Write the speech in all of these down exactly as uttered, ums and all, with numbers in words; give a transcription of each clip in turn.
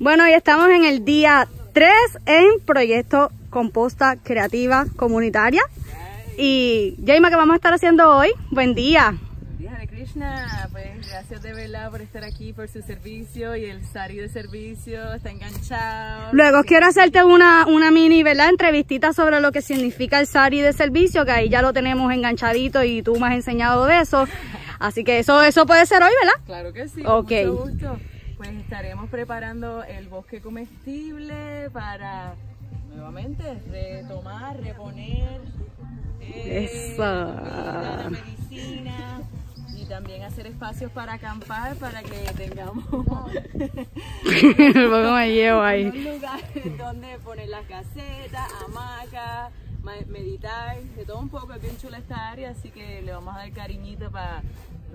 Bueno, ya estamos en el día tres en Proyecto Composta Creativa Comunitaria. Y Jayma, ¿qué vamos a estar haciendo hoy? Buen día. Buen día de Krishna. Pues gracias de verdad por estar aquí, por su servicio. Y el sari de servicio está enganchado. Luego quiero hacerte una, una mini, ¿verdad?, entrevistita sobre lo que significa el sari de servicio, que ahí ya lo tenemos enganchadito y tú me has enseñado de eso. Así que eso, eso puede ser hoy, ¿verdad? Claro que sí, okay. Con mucho gusto. Pues estaremos preparando el bosque comestible para nuevamente retomar, reponer eh, la medicina y también hacer espacios para acampar, para que tengamos me llevo ahí. Unos lugares donde poner las casetas, hamacas, meditar, de todo un poco. Es bien chula esta área, así que le vamos a dar cariñito para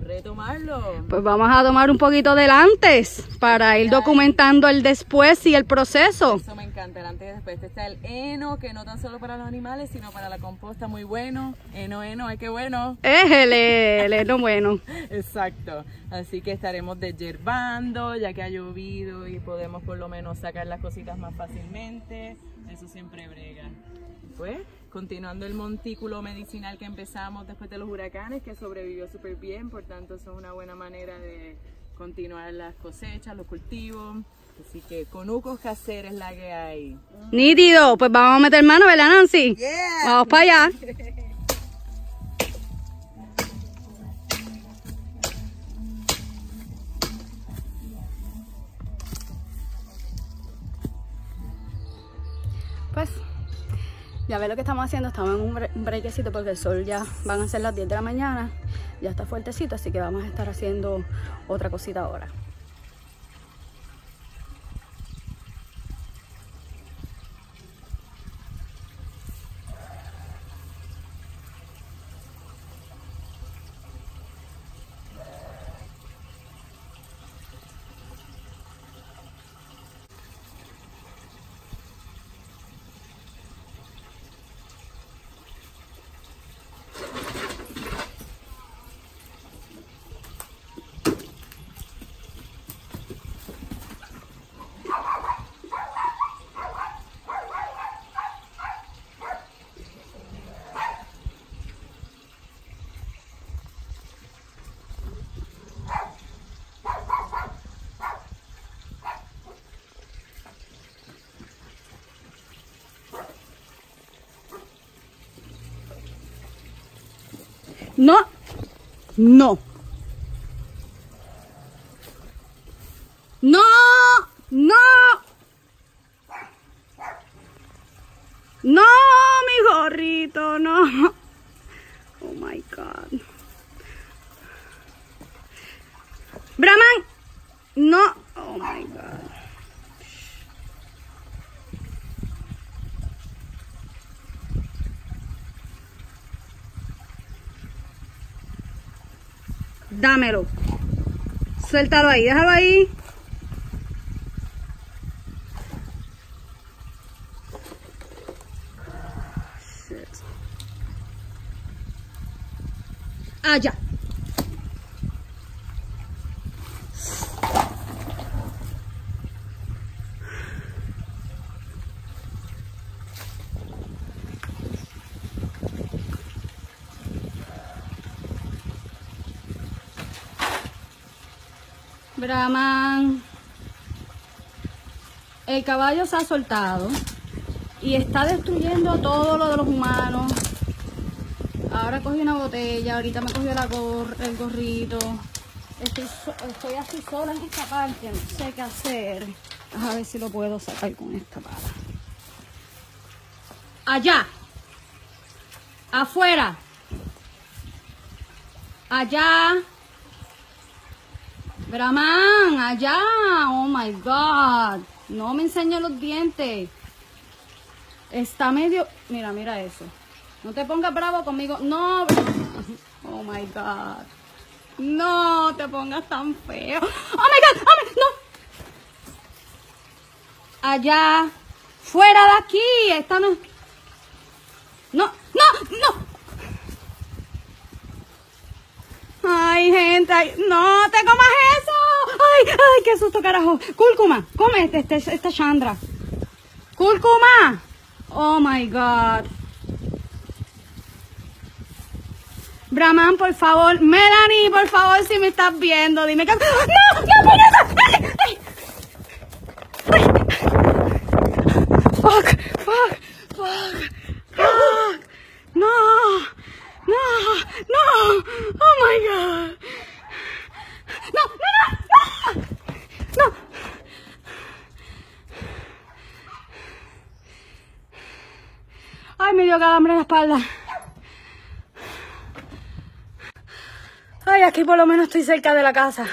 retomarlo. Pues vamos a tomar un poquito del antes para ir documentando el después y el proceso. Eso me encanta, el antes y después. Este está el heno, que no tan solo para los animales, sino para la composta, muy bueno. Heno, heno, es que bueno. Es el, el heno bueno. Exacto. Así que estaremos desyervando, ya que ha llovido y podemos por lo menos sacar las cositas más fácilmente. Eso siempre brega. Pues, continuando el montículo medicinal que empezamos después de los huracanes, que sobrevivió súper bien, por tanto eso es una buena manera de continuar las cosechas, los cultivos. Así que conucos caseros la que hay. Nítido, pues vamos a meter mano, ¿verdad, Nancy? Yeah. Vamos para allá. Pues ya ves lo que estamos haciendo, estamos en un brequecito porque el sol ya van a ser las diez de la mañana, ya está fuertecito, así que vamos a estar haciendo otra cosita ahora. No, no, no, no, no, mi gorrito, no. Oh my God. Brahman, no. Oh my God. Dámelo. Suéltalo ahí, déjalo ahí. Allá. Brahman, el caballo se ha soltado y está destruyendo todo lo de los humanos. Ahora cogí una botella, ahorita me cogió la gor el gorrito. Estoy, so estoy así sola en esta parte, no sé qué hacer. A ver si lo puedo sacar con esta pala. Allá, afuera, allá. Brahman, allá, oh my God, no me enseñes los dientes, está medio, mira, mira eso, no te pongas bravo conmigo, no, oh my God, no te pongas tan feo, oh my God, oh my... no, allá, fuera de aquí, esta no, no, no, no. Ay, gente, ay, no te comas eso. Ay, ¡Ay! ¡Ay! ¡Qué susto, carajo! ¡Cúrcuma! ¡Come este, este, esta chandra! ¡Cúrcuma! ¡Oh, my God! Brahman, por favor. Melanie, por favor, si me estás viendo, dime que... ¡No! ¡No, puñeta! ¡Ay! ¡Ay! ¡Fuck! ¡Fuck! ¡Fuck! ¡Fuck! ¡No! ¡No! ¡No! ¡Oh, my God! ¡No! ¡No, no! ¡No! ¡No! ¡Ay, me dio calambre en la espalda! Ay, aquí por lo menos estoy cerca de la casa.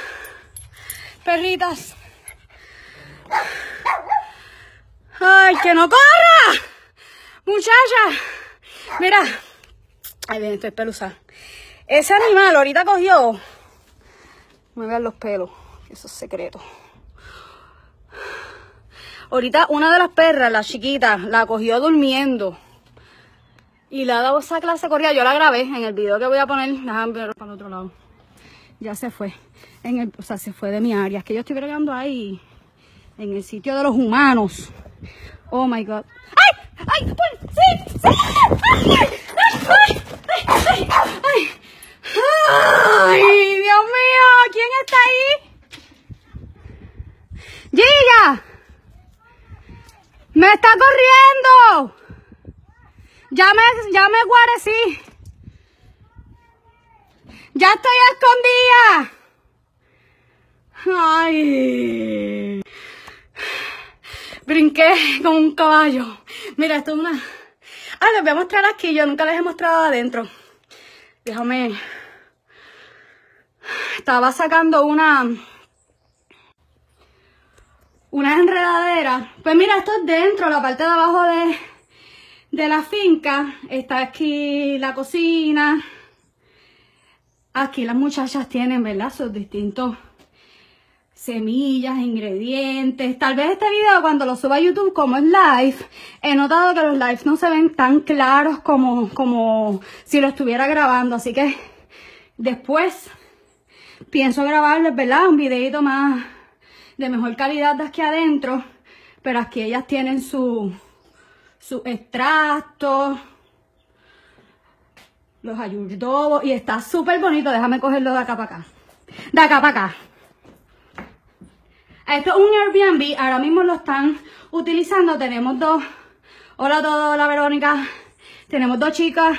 Perritas. Ay, que no corra. Muchacha. Mira. Ay, bien, estoy pelusa. Ese animal ahorita cogió. Me vean los pelos. Eso es secreto. Ahorita una de las perras, la chiquita, la cogió durmiendo. Y le ha dado esa clase corrida. Yo la grabé en el video que voy a poner. Déjame ver para el otro lado. Ya se fue. En el, o sea, se fue de mi área. Es que yo estoy bregando ahí. En el sitio de los humanos. Oh, my God. ¡Ay! ¡Ay! ¡Sí! ¡Sí! ¡Ay! ¡Ay! ¡Ay! ¡Ay! ¡Ay! ¡Ay! ¡Dios mío! ¿Quién está ahí? ¡Giga! ¡Me está corriendo! Ya me, ya me guarecí. Ya estoy escondida. Ay. Brinqué con un caballo. Mira, esto es una... Ah, les voy a mostrar aquí. Yo nunca les he mostrado adentro. Déjame. Estaba sacando una... Una enredadera. Pues mira, esto es dentro, la parte de abajo de... de la finca. Está aquí la cocina. Aquí las muchachas tienen, ¿verdad?, sus distintos semillas, ingredientes. Tal vez este video cuando lo suba a YouTube, como es live, he notado que los lives no se ven tan claros como, como si lo estuviera grabando. Así que después pienso grabarles, ¿verdad?, un videito más de mejor calidad de aquí adentro. Pero aquí ellas tienen su... sus extractos, los ayurdobos, y está súper bonito. Déjame cogerlo de acá para acá. De acá para acá. Esto es un Airbnb, ahora mismo lo están utilizando. Tenemos dos. Hola a todos, hola Verónica. Tenemos dos chicas,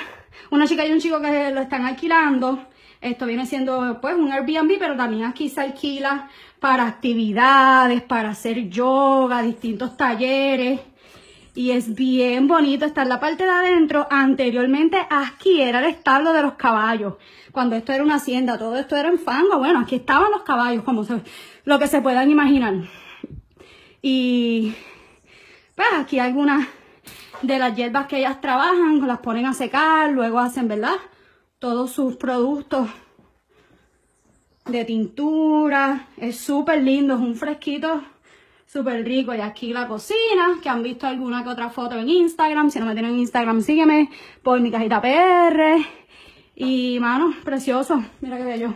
una chica y un chico que lo están alquilando. Esto viene siendo pues un Airbnb, pero también aquí se alquila para actividades, para hacer yoga, distintos talleres. Y es bien bonito. Está en la parte de adentro. Anteriormente aquí era el establo de los caballos. Cuando esto era una hacienda, todo esto era en fango. Bueno, aquí estaban los caballos, como se, lo que se puedan imaginar. Y pues aquí algunas de las hierbas que ellas trabajan, las ponen a secar, luego hacen, ¿verdad?, todos sus productos de tintura. Es súper lindo, es un fresquito súper rico. Y aquí la cocina, que han visto alguna que otra foto en Instagram. Si no me tienen en Instagram, sígueme por Mi Cajita P R. Y, mano, precioso. Mira qué bello.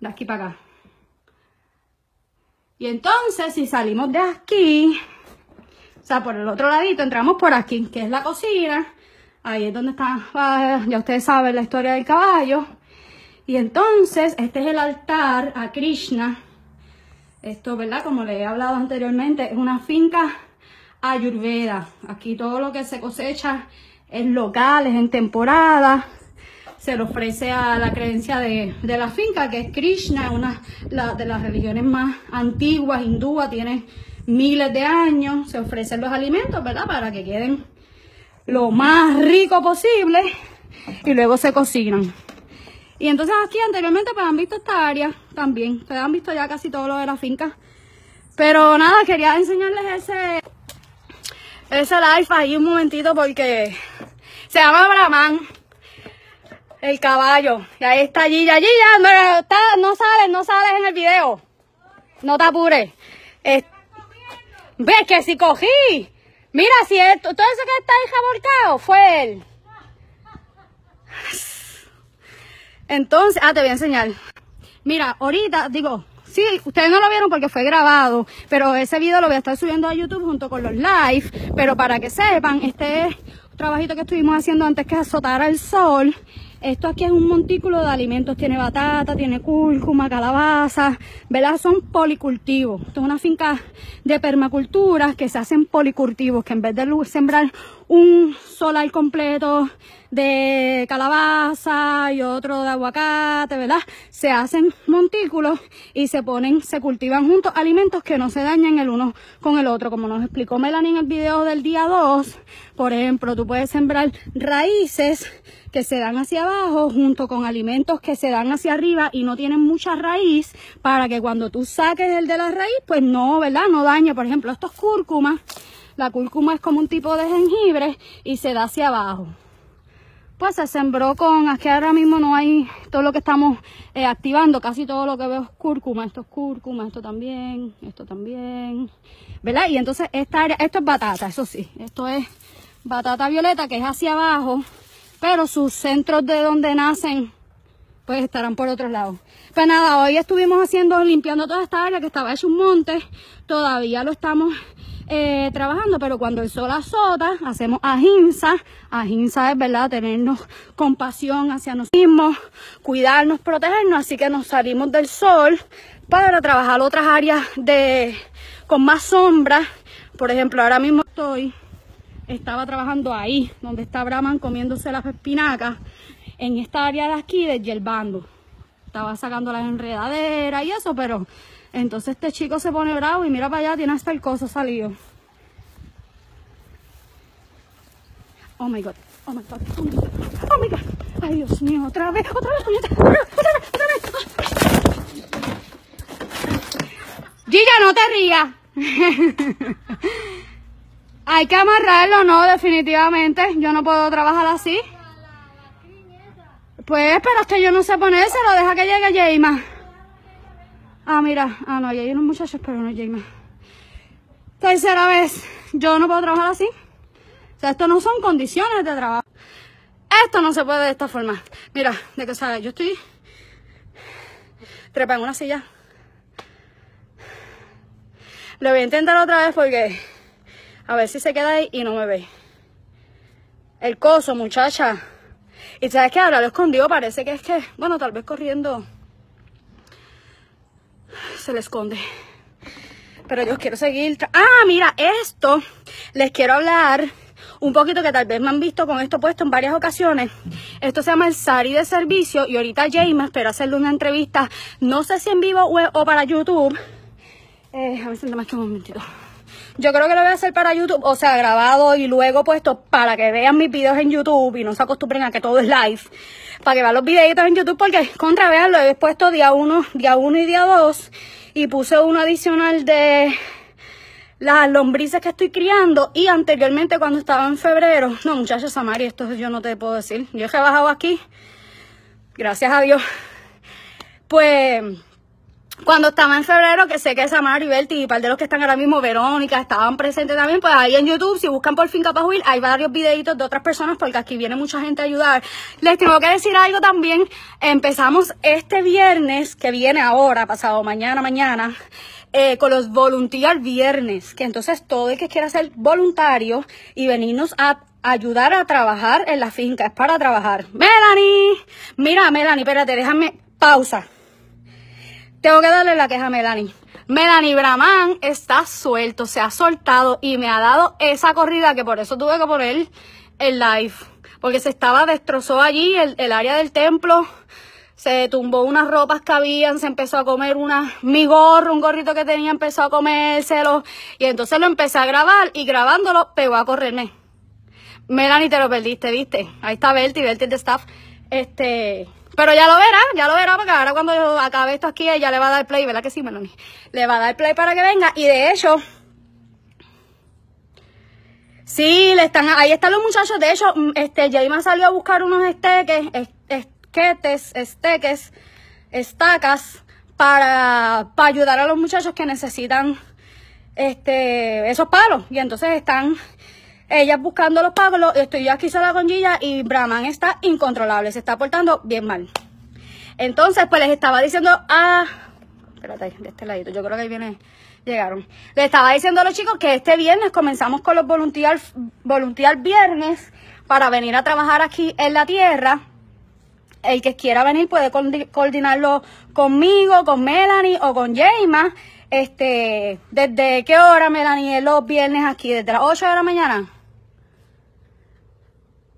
De aquí para acá. Y entonces, si salimos de aquí, o sea, por el otro ladito, entramos por aquí, que es la cocina. Ahí es donde está, ya ustedes saben la historia del caballo. Y entonces, este es el altar a Krishna. Esto, ¿verdad?, como le he hablado anteriormente, es una finca ayurveda. Aquí todo lo que se cosecha es local, es en temporada. Se le ofrece a la creencia de, de la finca, que es Krishna, una la, de las religiones más antiguas, hindúa, tiene miles de años. Se ofrecen los alimentos, ¿verdad?, para que queden lo más rico posible y luego se cocinan. Y entonces aquí anteriormente pues han visto esta área también. Ustedes han visto ya casi todo lo de la finca. Pero nada, quería enseñarles ese, ese live ahí un momentito porque se llama Brahman, el caballo. Y ahí está Gilla. Gilla, no, está, no sales, no sales en el video. No te apures. Es, ves que si cogí. Mira, si es, todo eso que está ahí jaborcado fue él. Entonces, ah, te voy a enseñar. Mira, ahorita, digo, Sí, ustedes no lo vieron porque fue grabado, pero ese video lo voy a estar subiendo a YouTube junto con los live. Pero para que sepan, este es un trabajito que estuvimos haciendo antes que azotara el sol. Esto aquí es un montículo de alimentos, tiene batata, tiene cúrcuma, calabaza, ¿verdad? Son policultivos. Esto es una finca de permacultura que se hacen policultivos, que en vez de sembrar un solar completo de calabaza y otro de aguacate, ¿verdad? Se hacen montículos y se ponen, se cultivan juntos alimentos que no se dañan el uno con el otro. Como nos explicó Melanie en el video del día dos, por ejemplo, tú puedes sembrar raíces que se dan hacia abajo junto con alimentos que se dan hacia arriba y no tienen mucha raíz, para que cuando tú saques el de la raíz, pues no, ¿verdad? No daña. Por ejemplo, estos cúrcumas, la cúrcuma es como un tipo de jengibre y se da hacia abajo. Pues se sembró con, aquí ahora mismo no hay, todo lo que estamos eh, activando, casi todo lo que veo es cúrcuma, esto es cúrcuma, esto también, esto también, ¿verdad? Y entonces esta área, esto es batata, eso sí, esto es batata violeta que es hacia abajo, pero sus centros de donde nacen, pues estarán por otros lados. Pues nada, hoy estuvimos haciendo, limpiando toda esta área que estaba hecho un monte, todavía lo estamos Eh, trabajando, pero cuando el sol azota hacemos ahimsa. Ahimsa es, ¿verdad?, tenernos compasión hacia nosotros mismos, cuidarnos, protegernos, así que nos salimos del sol para trabajar otras áreas de con más sombra. Por ejemplo, ahora mismo estoy estaba trabajando ahí donde está Brahman comiéndose las espinacas, en esta área de aquí desyervando, estaba sacando las enredaderas y eso, pero entonces este chico se pone bravo y mira para allá, tiene hasta el coso salido. Oh my god, oh my god, oh my god, oh my god. Ay, Dios mío, otra vez, otra vez, puñeta, otra vez, otra vez, otra vez. Gilla, no te rías. Hay que amarrarlo, no, definitivamente. Yo no puedo trabajar así. Pues, pero es que yo no sé ponérselo, deja que llegue Jayma. Ah, mira, ah, no, ahí hay unos muchachos, pero no es Jayma. Tercera vez, yo no puedo trabajar así. O sea, esto no son condiciones de trabajo. Esto no se puede de esta forma. Mira, de que, o sea, yo estoy trepa en una silla. Lo voy a intentar otra vez porque a ver si se queda ahí y no me ve. El coso, muchacha. Y sabes que ahora lo escondido parece que es que, bueno, tal vez corriendo se le esconde, pero yo quiero seguir. Ah, mira, esto les quiero hablar un poquito, que tal vez me han visto con esto puesto en varias ocasiones. Esto se llama el sari de servicio y ahorita Jayma, espero hacerle una entrevista, no sé si en vivo o para YouTube. Eh, a ver si me queda un momentito. Yo creo que lo voy a hacer para YouTube, o sea, grabado y luego puesto para que vean mis videos en YouTube y no se acostumbren a que todo es live. Para que vean los videitos en YouTube, porque contra vean, lo he puesto día uno, día uno y día dos. Y puse uno adicional de las lombrices que estoy criando. Y anteriormente cuando estaba en febrero, no muchachos, Samari, esto yo no te puedo decir. Yo es que he bajado aquí, gracias a Dios. Pues cuando estaba en febrero, que sé que Samar y Berti y par de los que están ahora mismo, Verónica, estaban presentes también, pues ahí en YouTube, si buscan por Finca Pajuil, hay varios videitos de otras personas, porque aquí viene mucha gente a ayudar. Les tengo que decir algo también, empezamos este viernes, que viene ahora, pasado mañana, mañana, Eh, con los Volunteer Viernes, que entonces todo el que quiera ser voluntario y venirnos a ayudar a trabajar en la finca, es para trabajar. Melanie, mira Melanie, espérate, déjame, pausa. Tengo que darle la queja a Melanie. Melanie, Brahman está suelto, se ha soltado y me ha dado esa corrida que por eso tuve que poner el live. Porque se estaba, destrozó allí el, el área del templo, se tumbó unas ropas que habían, se empezó a comer una, mi gorro, un gorrito que tenía, empezó a comérselo. Y entonces lo empecé a grabar y grabándolo pegó a correrme. Melanie, te lo perdiste, ¿viste? Ahí está Berti, Berti de staff. Este... Pero ya lo verá, ya lo verá, porque ahora cuando yo acabe esto aquí, ella le va a dar play, ¿verdad que sí, Melanie? Le va a dar play para que venga, y de hecho, sí, le están, ahí están los muchachos, de hecho, este, Jayma salió a buscar unos esteques, esquetes, esteques, estacas, para, para ayudar a los muchachos que necesitan, este, esos palos, y entonces están ellas buscando los palos, estoy yo aquí sola con Gilla y Brahman está incontrolable, se está portando bien mal. Entonces, pues les estaba diciendo a Espérate ahí, de este ladito. Yo creo que ahí viene, llegaron. Les estaba diciendo a los chicos que este viernes comenzamos con los volunteer, volunteer viernes para venir a trabajar aquí en la tierra. El que quiera venir puede coordinarlo conmigo, con Melanie o con Jayma. Este, ¿desde qué hora, Melanie? Los viernes aquí, ¿desde las ocho de la mañana?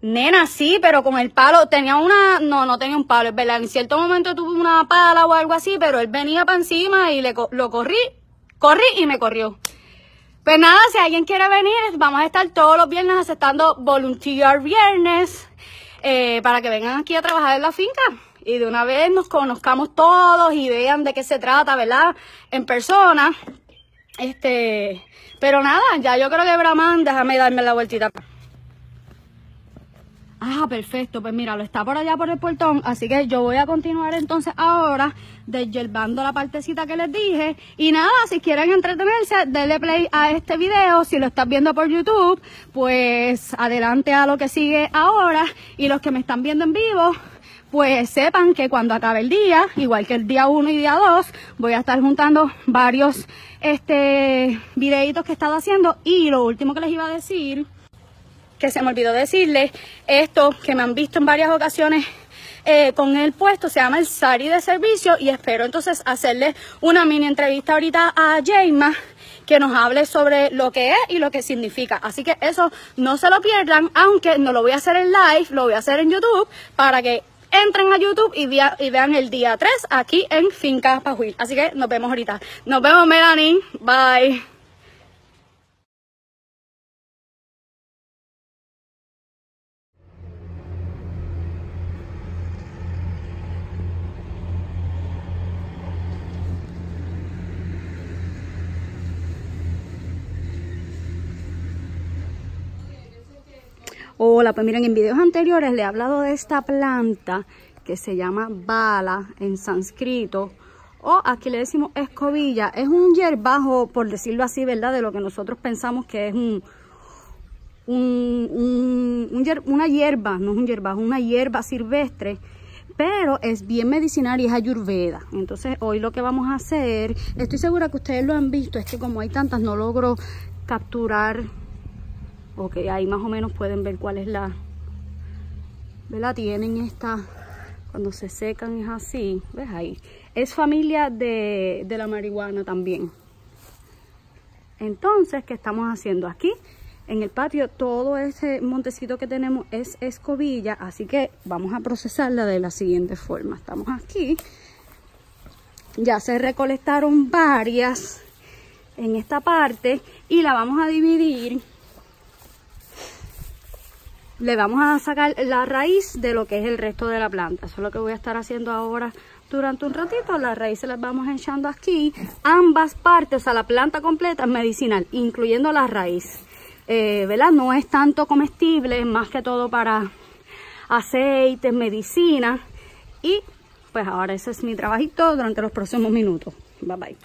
Nena, sí, pero con el palo, tenía una, no, no tenía un palo, es verdad, en cierto momento tuve una pala o algo así, pero él venía para encima y le, lo corrí, corrí y me corrió. Pues nada, si alguien quiere venir, vamos a estar todos los viernes aceptando volunteer viernes, eh, para que vengan aquí a trabajar en la finca y de una vez nos conozcamos todos y vean de qué se trata, ¿verdad? En persona, este, pero nada, ya yo creo que Brahman, déjame darme la vueltita. Ah, perfecto, pues mira, lo está por allá por el portón, así que yo voy a continuar entonces ahora desyervando la partecita que les dije. Y nada, si quieren entretenerse, denle play a este video. Si lo estás viendo por YouTube, pues adelante a lo que sigue ahora. Y los que me están viendo en vivo, pues sepan que cuando acabe el día, igual que el día uno y día dos, voy a estar juntando varios este, videitos que he estado haciendo. Y lo último que les iba a decir, que se me olvidó decirles, esto que me han visto en varias ocasiones eh, con el puesto, se llama el sari de servicio, y espero entonces hacerles una mini entrevista ahorita a Jayma, que nos hable sobre lo que es y lo que significa, así que eso no se lo pierdan, aunque no lo voy a hacer en live, lo voy a hacer en YouTube, para que entren a YouTube y, vea, y vean el día tres aquí en Finca Pajuil, así que nos vemos ahorita, nos vemos Melanie, bye. Hola, pues miren, en videos anteriores le he hablado de esta planta que se llama bala en sánscrito, o aquí le decimos escobilla. Es un hierbajo, por decirlo así, ¿verdad? De lo que nosotros pensamos que es un, un, un, un hier, una hierba, no es un hierbajo, una hierba silvestre, pero es bien medicinal y es ayurveda. Entonces hoy lo que vamos a hacer, estoy segura que ustedes lo han visto, es que como hay tantas no logro capturar. Ok, ahí más o menos pueden ver cuál es la, ¿verdad? Tienen esta, cuando se secan es así, ¿ves ahí? Es familia de, de la marihuana también. Entonces, ¿qué estamos haciendo aquí? En el patio, todo ese montecito que tenemos es escobilla, así que vamos a procesarla de la siguiente forma. Estamos aquí, ya se recolectaron varias en esta parte y la vamos a dividir. Le vamos a sacar la raíz de lo que es el resto de la planta. Eso es lo que voy a estar haciendo ahora durante un ratito. Las raíces las vamos echando aquí. Ambas partes, o sea, la planta completa es medicinal, incluyendo la raíz. Eh, ¿Verdad? No es tanto comestible, es más que todo para aceites, medicina. Y pues ahora ese es mi trabajito durante los próximos minutos. Bye bye.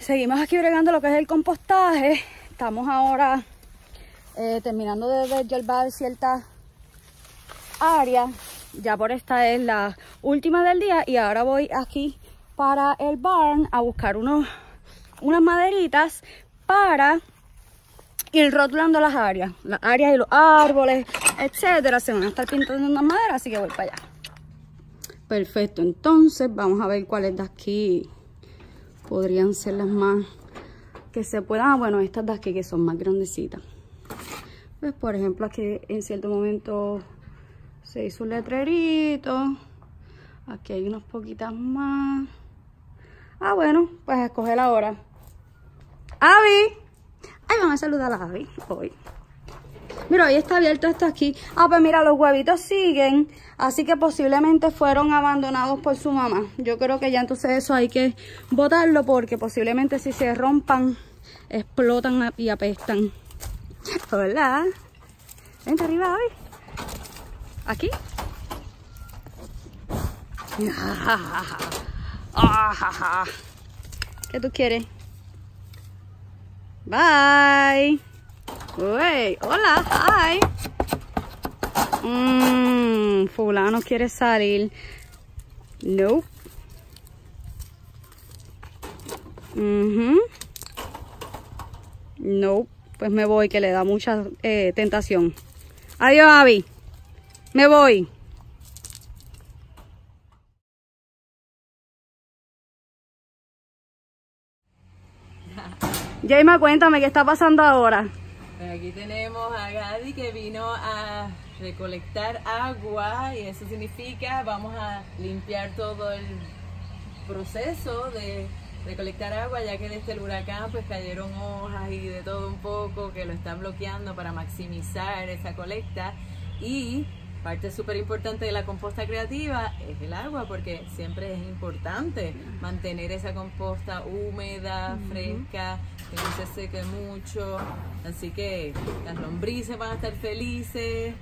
Seguimos aquí bregando lo que es el compostaje. Estamos ahora eh, terminando de desyerbar ciertas áreas. Ya por esta es la última del día y ahora voy aquí para el barn a buscar unos, unas maderitas para ir rotulando las áreas. Las áreas y los árboles, etcétera. Se van a estar pintando unas maderas, así que voy para allá. Perfecto, entonces vamos a ver cuáles de aquí podrían ser las más que se puedan. Ah, bueno, estas de aquí que son más grandecitas. Pues por ejemplo aquí en cierto momento se hizo un letrerito. Aquí hay unas poquitas más. Ah, bueno, pues a escoger ahora. ¡Abby! Ay, vamos a saludar a Abby hoy. Mira, hoy está abierto esto aquí. Ah, pues mira, los huevitos siguen. Así que posiblemente fueron abandonados por su mamá. Yo creo que ya entonces eso hay que botarlo, porque posiblemente si se rompan, explotan y apestan. Hola. Vente arriba, Abby. ¿Aquí? ¿Qué tú quieres? Bye. Uy, hola, hi. Mm, fulano quiere salir. No. Uh-huh. No, pues me voy, que le da mucha eh, tentación. Adiós, Abby. Me voy. Jayma, cuéntame, ¿qué está pasando ahora? Aquí tenemos a Gadi, que vino a recolectar agua, y eso significa vamos a limpiar todo el proceso de recolectar agua, ya que desde el huracán pues cayeron hojas y de todo un poco que lo están bloqueando para maximizar esa colecta. Y parte súper importante de la composta creativa es el agua, porque siempre es importante mantener esa composta húmeda, uh-huh. fresca, que no se seque mucho. Así que las lombrices van a estar felices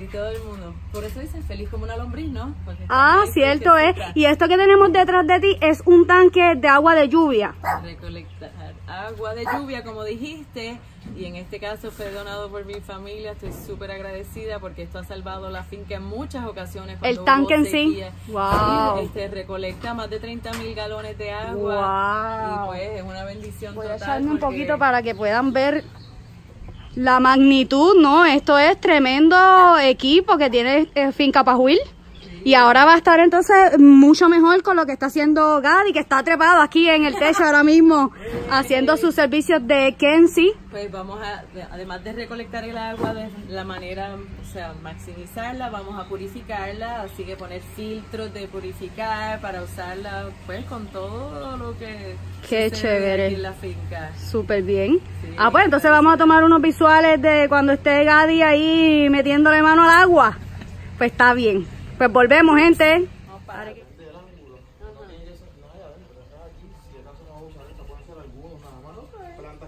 y todo el mundo. Por eso dicen feliz como una lombriz, ¿no? Ah, cierto es. Y esto que tenemos detrás de ti es un tanque de agua de lluvia. Recolectar agua de lluvia, como dijiste. Y en este caso fue donado por mi familia. Estoy súper agradecida porque esto ha salvado la finca en muchas ocasiones. El tanque en sí. Wow. Este recolecta más de treinta mil galones de agua. Wow. Y pues es una bendición total. Voy a echarme un poquito para que puedan ver la magnitud, ¿no? Esto es tremendo equipo que tiene Finca Pajuil. Y ahora va a estar entonces mucho mejor con lo que está haciendo Gadi, que está trepado aquí en el techo ahora mismo, haciendo sus servicios de Kenzie. Pues vamos a, además de recolectar el agua de la manera, o sea, maximizarla, vamos a purificarla, así que poner filtros de purificar para usarla pues con todo lo que... Qué chévere. Aquí en la finca. Súper bien. Sí, ah, pues entonces vamos a tomar unos visuales de cuando esté Gadi ahí metiéndole mano al agua. Pues está bien. Pues volvemos, gente. Plantas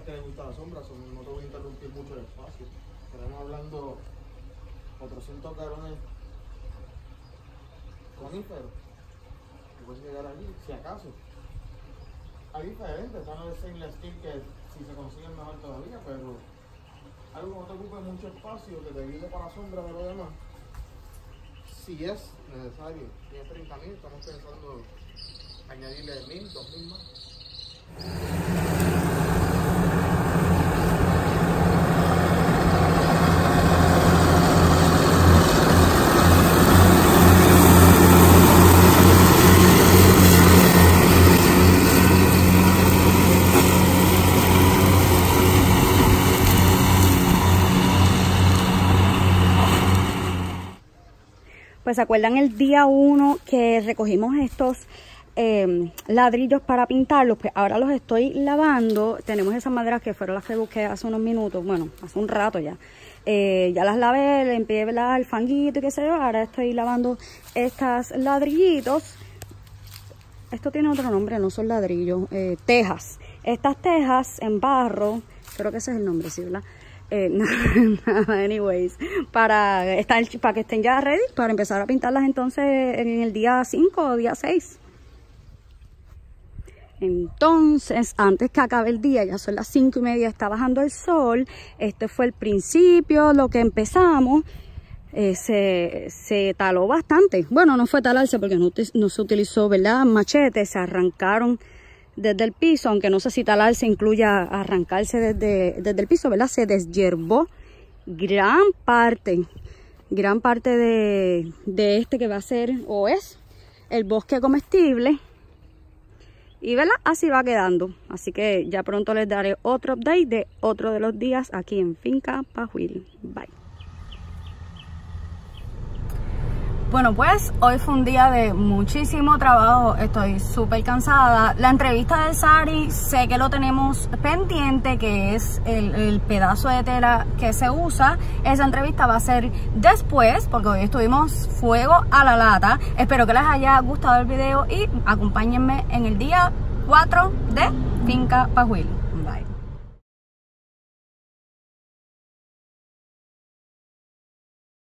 que les gusta la sombra, no te voy a interrumpir mucho el espacio. Estaremos hablando cuatrocientos carones coníferos. Que puedes llegar allí, si acaso. Hay diferentes, van a ver stainless steel que si se consiguen mejor todavía, pero algo que no te ocupe mucho espacio, que te guíe para la sombra de lo demás. Si sí es necesario, si es treinta mil, estamos pensando añadirle mil, dos mil más. Pues se acuerdan el día uno que recogimos estos eh, ladrillos para pintarlos, pues ahora los estoy lavando. Tenemos esas maderas que fueron las que busqué hace unos minutos, bueno, hace un rato ya. Eh, ya las lavé, le empecé a lavar el fanguito y qué sé yo. Ahora estoy lavando estos ladrillitos. Esto tiene otro nombre, no son ladrillos, eh, tejas. Estas tejas en barro, creo que ese es el nombre, ¿sí, verdad? Eh, nada, anyways, para, estar, para que estén ya ready, para empezar a pintarlas entonces en el día cinco o día seis. Entonces, antes que acabe el día, ya son las cinco y media, está bajando el sol. Este fue el principio, lo que empezamos. Eh, se, se taló bastante. Bueno, no fue talarse porque no, no se utilizó, ¿verdad? Machetes, se arrancaron desde el piso, aunque no sé si talar se incluya arrancarse desde, desde el piso, ¿verdad? Se desyervó gran parte, gran parte de, de este que va a ser o es el bosque comestible. Y ¿verdad? Así va quedando. Así que ya pronto les daré otro update de otro de los días aquí en Finca Pajuil. Bye. Bueno, pues hoy fue un día de muchísimo trabajo, estoy súper cansada. La entrevista de Sari, sé que lo tenemos pendiente, que es el, el pedazo de tela que se usa. Esa entrevista va a ser después, porque hoy estuvimos fuego a la lata. Espero que les haya gustado el video y acompáñenme en el día cuatro de Finca Pajuil.